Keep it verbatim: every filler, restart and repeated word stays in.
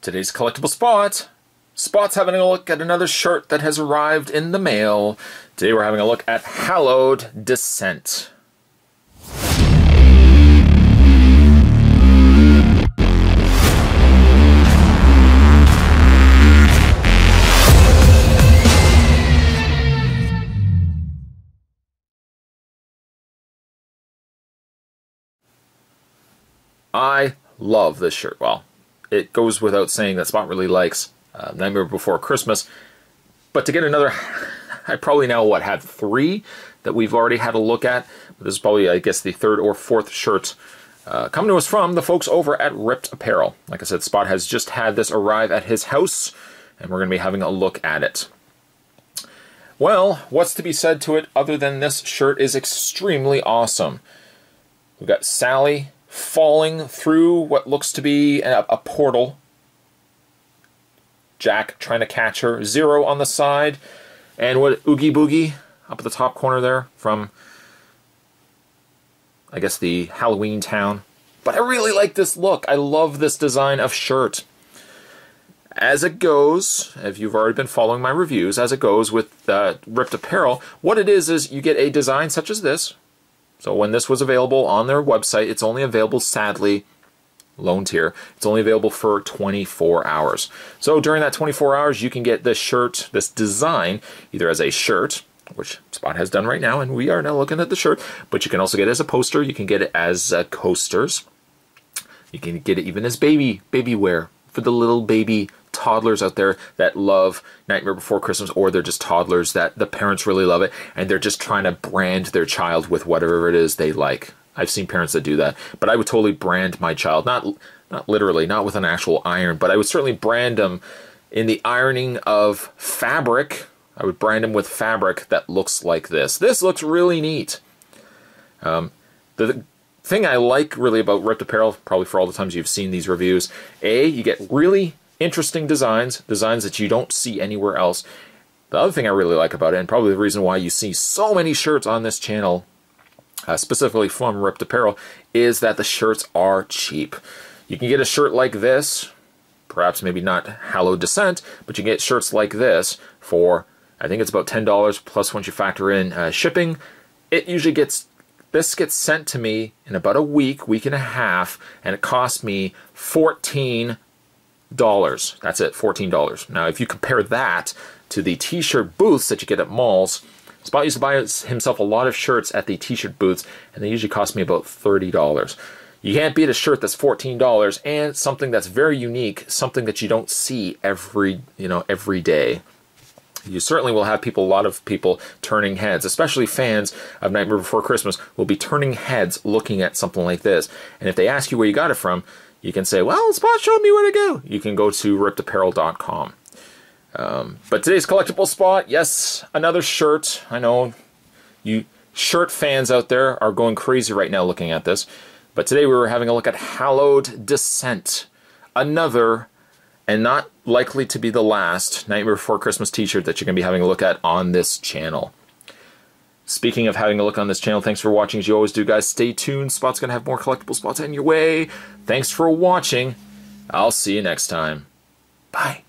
Today's collectible spot. Spot's having a look at another shirt that has arrived in the mail. Today we're having a look at Hallowed Descent. I love this shirt. Well, it goes without saying that Spot really likes uh, Nightmare Before Christmas, but to get another, I probably now, what, have three that we've already had a look at. This is probably, I guess, the third or fourth shirt uh, coming to us from the folks over at Ript Apparel. Like I said, Spot has just had this arrive at his house, and we're going to be having a look at it. Well, what's to be said to it other than this shirt is extremely awesome. We've got Sally falling through what looks to be a, a portal. Jack trying to catch her. Zero on the side. And what, Oogie Boogie up at the top corner there from, I guess, the Halloween town. But I really like this look. I love this design of shirt. As it goes, if you've already been following my reviews, as it goes with uh, Ript Apparel, what it is is you get a design such as this. So when this was available on their website, it's only available, sadly, lone tier, it's only available for twenty-four hours. So during that twenty-four hours, you can get this shirt, this design, either as a shirt, which Spot has done right now, and we are now looking at the shirt, but you can also get it as a poster, you can get it as uh, coasters, you can get it even as baby, baby wear for the little baby toddlers out there that love Nightmare Before Christmas, or they're just toddlers that the parents really love it and they're just trying to brand their child with whatever it is they like. I've seen parents that do that, but I would totally brand my child, not not literally, not with an actual iron, but I would certainly brand them in the ironing of fabric. I would brand them with fabric that looks like this. This looks really neat. Um, the, the thing I like really about Ript Apparel, probably for all the times you've seen these reviews, A, you get really interesting designs, designs that you don't see anywhere else. The other thing I really like about it, and probably the reason why you see so many shirts on this channel, uh, specifically from Ript Apparel, is that the shirts are cheap. You can get a shirt like this, perhaps maybe not Hallowed Descent, but you can get shirts like this for, I think it's about ten dollars, plus once you factor in uh, shipping. It usually gets, this gets sent to me in about a week, week and a half, and it costs me fourteen dollars. Dollars. That's it, fourteen dollars. Now, if you compare that to the t-shirt booths that you get at malls, Spot used to buy himself a lot of shirts at the t-shirt booths, and they usually cost me about thirty dollars. You can't beat a shirt that's fourteen dollars and something that's very unique, something that you don't see every, you know, every day. You certainly will have people, a lot of people turning heads, especially fans of Nightmare Before Christmas will be turning heads looking at something like this. And if they ask you where you got it from, you can say, well, Spot showed me where to go. You can go to ript apparel dot com. Um, but today's collectible spot, yes, another shirt. I know you shirt fans out there are going crazy right now looking at this. But today we were having a look at Hallowed Descent. Another, and not likely to be the last, Nightmare Before Christmas t-shirt that you're going to be having a look at on this channel. Speaking of having a look on this channel, thanks for watching as you always do, guys. Stay tuned. Spot's going to have more collectible spots in your way. Thanks for watching. I'll see you next time. Bye.